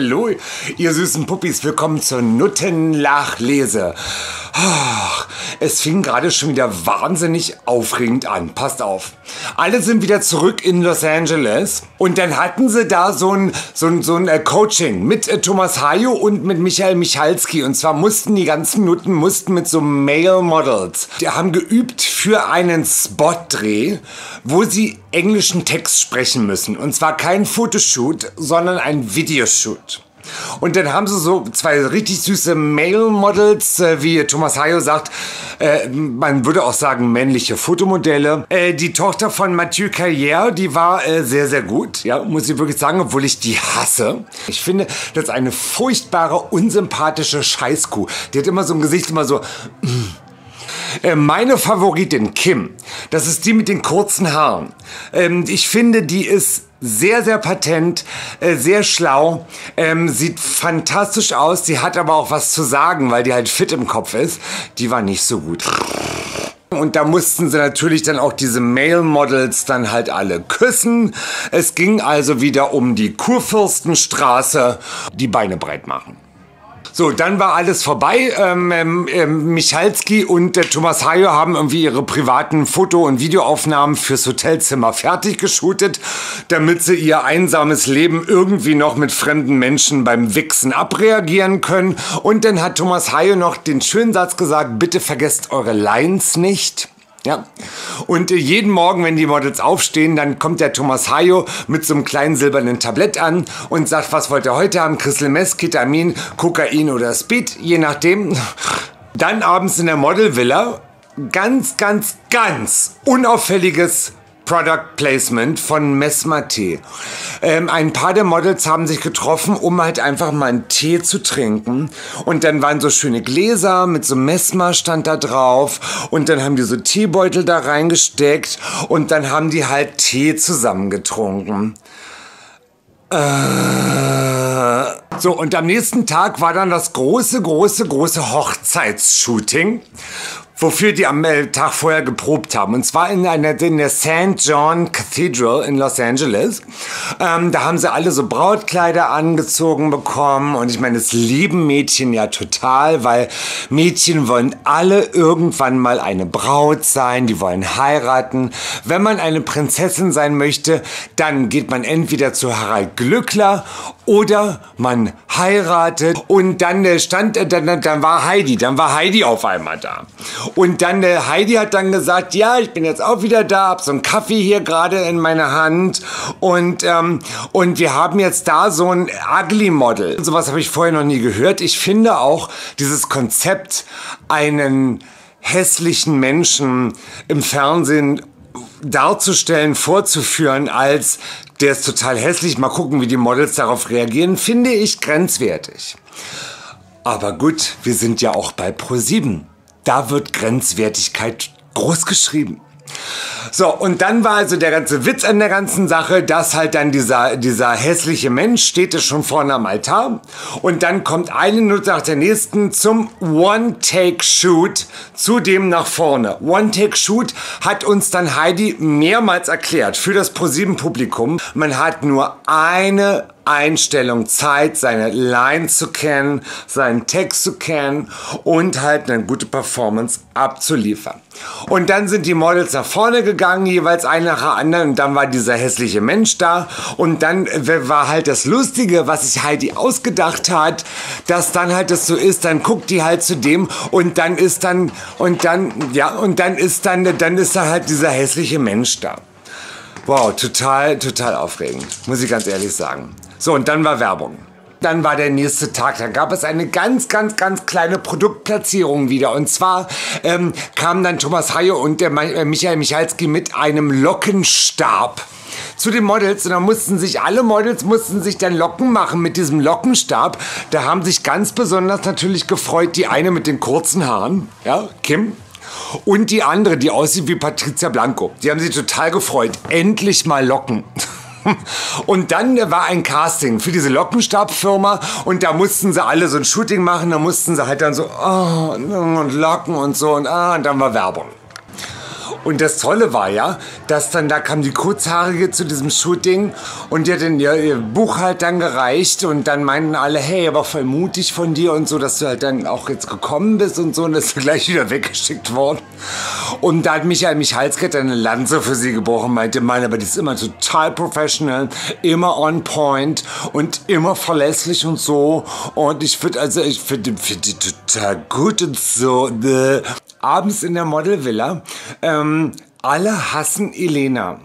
Hallo, ihr süßen Puppis, willkommen zur Nutten-Nachlese. Es fing gerade schon wieder wahnsinnig aufregend an. Passt auf. Alle sind wieder zurück in Los Angeles und dann hatten sie da so ein Coaching mit Thomas Hayo und mit Michael Michalsky. Und zwar mussten die ganzen Nutten mit so Male Models. Die haben geübt für einen Spot-Dreh, wo sie englischen Text sprechen müssen. Und zwar kein Fotoshoot, sondern ein Videoshoot. Und dann haben sie so zwei richtig süße Male Models, wie Thomas Hayo sagt, man würde auch sagen männliche Fotomodelle. Die Tochter von Mathieu Carrière, die war sehr, sehr gut, ja, muss ich wirklich sagen, obwohl ich die hasse. Ich finde, das ist eine furchtbare, unsympathische Scheißkuh. Die hat immer so im Gesicht, immer so... Meine Favoritin, Kim, das ist die mit den kurzen Haaren. Ich finde, die ist sehr, sehr patent, sehr schlau, sieht fantastisch aus. Sie hat aber auch was zu sagen, weil die halt fit im Kopf ist. Die war nicht so gut. Und da mussten sie natürlich dann auch diese Male Models dann halt alle küssen. Es ging also wieder um die Kurfürstenstraße, die Beine breit machen. So, dann war alles vorbei. Michalsky und Thomas Hayo haben irgendwie ihre privaten Foto- und Videoaufnahmen fürs Hotelzimmer fertig geshootet, damit sie ihr einsames Leben irgendwie noch mit fremden Menschen beim Wichsen abreagieren können. Und dann hat Thomas Hayo noch den schönen Satz gesagt, bitte vergesst eure Lines nicht. Ja. Und jeden Morgen, wenn die Models aufstehen, dann kommt der Thomas Hayo mit so einem kleinen silbernen Tablett an und sagt, was wollt ihr heute haben? Crystal Meth, Ketamin, Kokain oder Speed, je nachdem. Dann abends in der Modelvilla ganz, ganz, ganz unauffälliges Product Placement von Mesma Tee. Ein paar der Models haben sich getroffen, um halt einfach mal einen Tee zu trinken. Und dann waren so schöne Gläser mit so Mesma stand da drauf. Und dann haben die so Teebeutel da reingesteckt. Und dann haben die halt Tee zusammengetrunken. So, und am nächsten Tag war dann das große, große, große Hochzeitsshooting, wofür die am Tag vorher geprobt haben. Und zwar in der St. John Cathedral in Los Angeles. Da haben sie alle so Brautkleider angezogen bekommen. Und ich meine, das lieben Mädchen ja total, weil Mädchen wollen alle irgendwann mal eine Braut sein. Die wollen heiraten. Wenn man eine Prinzessin sein möchte, dann geht man entweder zu Harald Glückler oder man heiratet. Und dann war Heidi auf einmal da. Und dann Heidi hat dann gesagt, ja, ich bin jetzt auch wieder da, hab so einen Kaffee hier gerade in meiner Hand und wir haben jetzt da so ein Ugly Model. Sowas habe ich vorher noch nie gehört. Ich finde auch dieses Konzept, einen hässlichen Menschen im Fernsehen darzustellen, vorzuführen als der ist total hässlich, mal gucken, wie die Models darauf reagieren, finde ich grenzwertig. Aber gut, wir sind ja auch bei ProSieben. Da wird Grenzwertigkeit groß geschrieben. So, und dann war also der ganze Witz an der ganzen Sache, dass halt dann dieser hässliche Mensch steht es schon vorne am Altar und dann kommt eine Minute nach der nächsten zum One-Take-Shoot zu dem nach vorne. One-Take-Shoot hat uns dann Heidi mehrmals erklärt für das ProSieben-Publikum. Man hat nur eine Einstellung Zeit, seine Line zu kennen, seinen Text zu kennen und halt eine gute Performance abzuliefern. Und dann sind die Models nach vorne gegangen, jeweils ein nach der anderen, und dann war dieser hässliche Mensch da und dann war halt das Lustige, was sich Heidi ausgedacht hat, dass dann halt das so ist, dann guckt die halt zu dem und dann ist dann halt dieser hässliche Mensch da. Wow, total, total aufregend, muss ich ganz ehrlich sagen. So, und dann war Werbung. Dann war der nächste Tag, dann gab es eine ganz, ganz, ganz kleine Produktplatzierung wieder. Und zwar kamen dann Thomas Hayo und der Michael Michalsky mit einem Lockenstab zu den Models. Und dann alle Models mussten sich dann Locken machen mit diesem Lockenstab. Da haben sich ganz besonders natürlich gefreut die eine mit den kurzen Haaren, ja, Kim. Und die andere, die aussieht wie Patricia Blanco. Die haben sich total gefreut. Endlich mal Locken. Und dann war ein Casting für diese Lockenstabfirma und da mussten sie alle so ein Shooting machen. Da mussten sie halt dann so, oh, und Locken und so und dann war Werbung. Und das Tolle war ja, dass dann da kam die Kurzhaarige zu diesem Shooting und die hat dann ihr Buch halt dann gereicht und dann meinten alle, hey, aber voll mutig von dir und so, dass du halt dann auch jetzt gekommen bist und so, und ist gleich wieder weggeschickt worden. Und da hat Michael Michalsky eine Lanze für sie gebrochen, meinte, Mann, aber die ist immer total professional, immer on point und immer verlässlich und so, und ich finde die total gut und so. Abends in der Modelvilla, alle hassen Elena.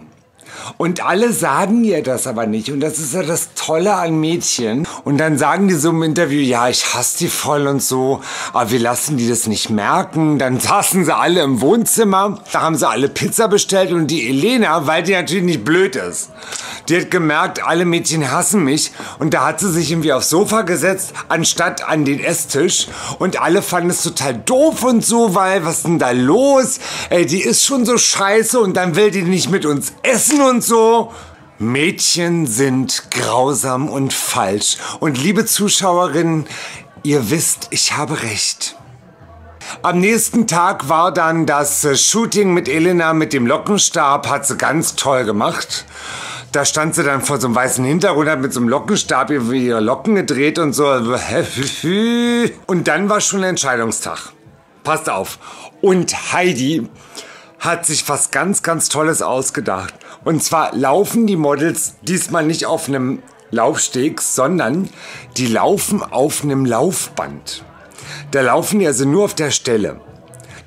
Und alle sagen ihr das aber nicht. Und das ist ja das Tolle an Mädchen. Und dann sagen die so im Interview, ja, ich hasse die voll und so, aber wir lassen die das nicht merken. Dann saßen sie alle im Wohnzimmer, da haben sie alle Pizza bestellt und die Elena, weil die natürlich nicht blöd ist, die hat gemerkt, alle Mädchen hassen mich, und da hat sie sich irgendwie aufs Sofa gesetzt, anstatt an den Esstisch, und alle fanden es total doof und so, weil was ist denn da los? Ey, die ist schon so scheiße und dann will die nicht mit uns essen und so. Mädchen sind grausam und falsch. Und liebe Zuschauerinnen, ihr wisst, ich habe recht. Am nächsten Tag war dann das Shooting mit Elena mit dem Lockenstab, hat sie ganz toll gemacht. Da stand sie dann vor so einem weißen Hintergrund, hat mit so einem Lockenstab ihre Locken gedreht und so. Und dann war schon Entscheidungstag. Passt auf. Und Heidi hat sich was ganz, ganz Tolles ausgedacht. Und zwar laufen die Models diesmal nicht auf einem Laufsteg, sondern die laufen auf einem Laufband. Da laufen die also nur auf der Stelle.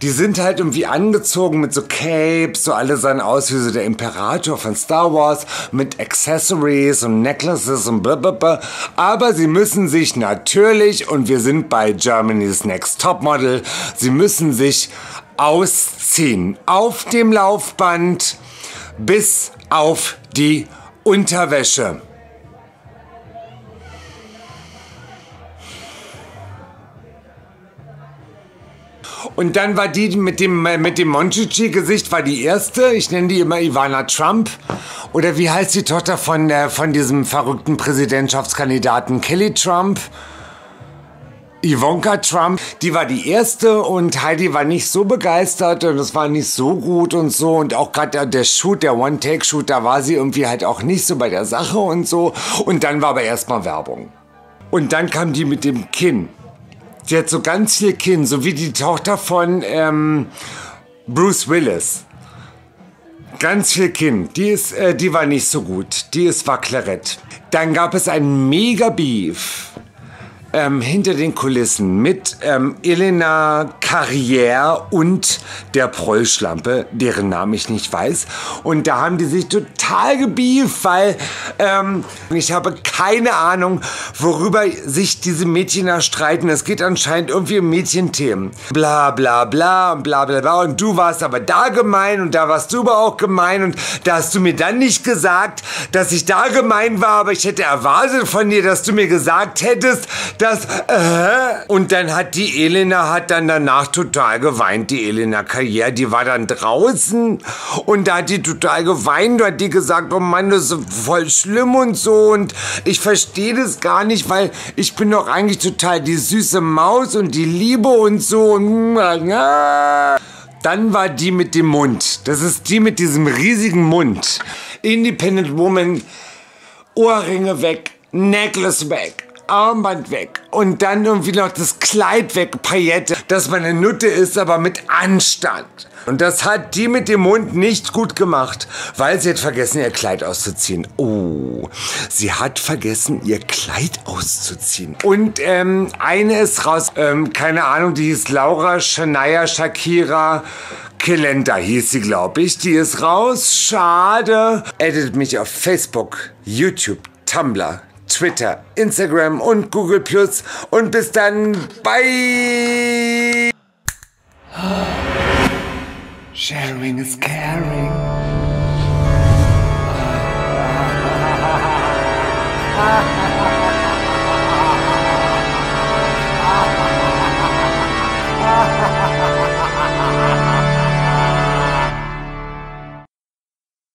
Die sind halt irgendwie angezogen mit so Capes, so alle sahen aus wie so der Imperator von Star Wars, mit Accessories und Necklaces und blablabla. Aber sie müssen sich natürlich, und wir sind bei Germany's Next Topmodel, sie müssen sich ausziehen auf dem Laufband bis auf die Unterwäsche. Und dann war die mit dem Monchichi-Gesicht, war die erste, ich nenne die immer Ivanka Trump, oder wie heißt die Tochter von diesem verrückten Präsidentschaftskandidaten Kelly Trump? Ivanka Trump, die war die erste, und Heidi war nicht so begeistert und es war nicht so gut und so, und auch gerade der Shoot, der One-Take-Shoot, da war sie irgendwie halt auch nicht so bei der Sache und so, und dann war aber erstmal Werbung. Und dann kam die mit dem Kinn. Die hat so ganz viel Kinn, so wie die Tochter von Bruce Willis. Ganz viel Kinn. Die war nicht so gut. War klarett. Dann gab es einen Mega-Beef hinter den Kulissen mit Elena Carrière und der Prollschlampe, deren Namen ich nicht weiß. Und da haben die sich total gebieft, weil ich habe keine Ahnung, worüber sich diese Mädchen da streiten. Es geht anscheinend irgendwie um Mädchenthemen. Bla bla bla und bla bla bla. Und du warst aber da gemein und da warst du aber auch gemein. Und da hast du mir dann nicht gesagt, dass ich da gemein war, aber ich hätte erwartet von dir, dass du mir gesagt hättest, das, und dann hat die Elena danach total geweint, die Elena Carrière, die war dann draußen und da hat die total geweint, da hat die gesagt, oh Mann, das ist voll schlimm und so, und ich verstehe das gar nicht, weil ich bin doch eigentlich total die süße Maus und die Liebe und so. Und dann war die mit dem Mund, das ist die mit diesem riesigen Mund, Independent Woman, Ohrringe weg, Necklace weg, Armband weg und dann irgendwie noch das Kleid weg, Paillette, dass man eine Nutte ist, aber mit Anstand. Und das hat die mit dem Mund nicht gut gemacht, weil sie hat vergessen, ihr Kleid auszuziehen. Oh, sie hat vergessen, ihr Kleid auszuziehen. Und eine ist raus, keine Ahnung, die hieß Laura, Shania, Shakira, Kelenta hieß sie, glaube ich. Die ist raus, schade. Addet mich auf Facebook, YouTube, Tumblr, Twitter, Instagram und Google Plus, und bis dann, bye! Sharing is caring.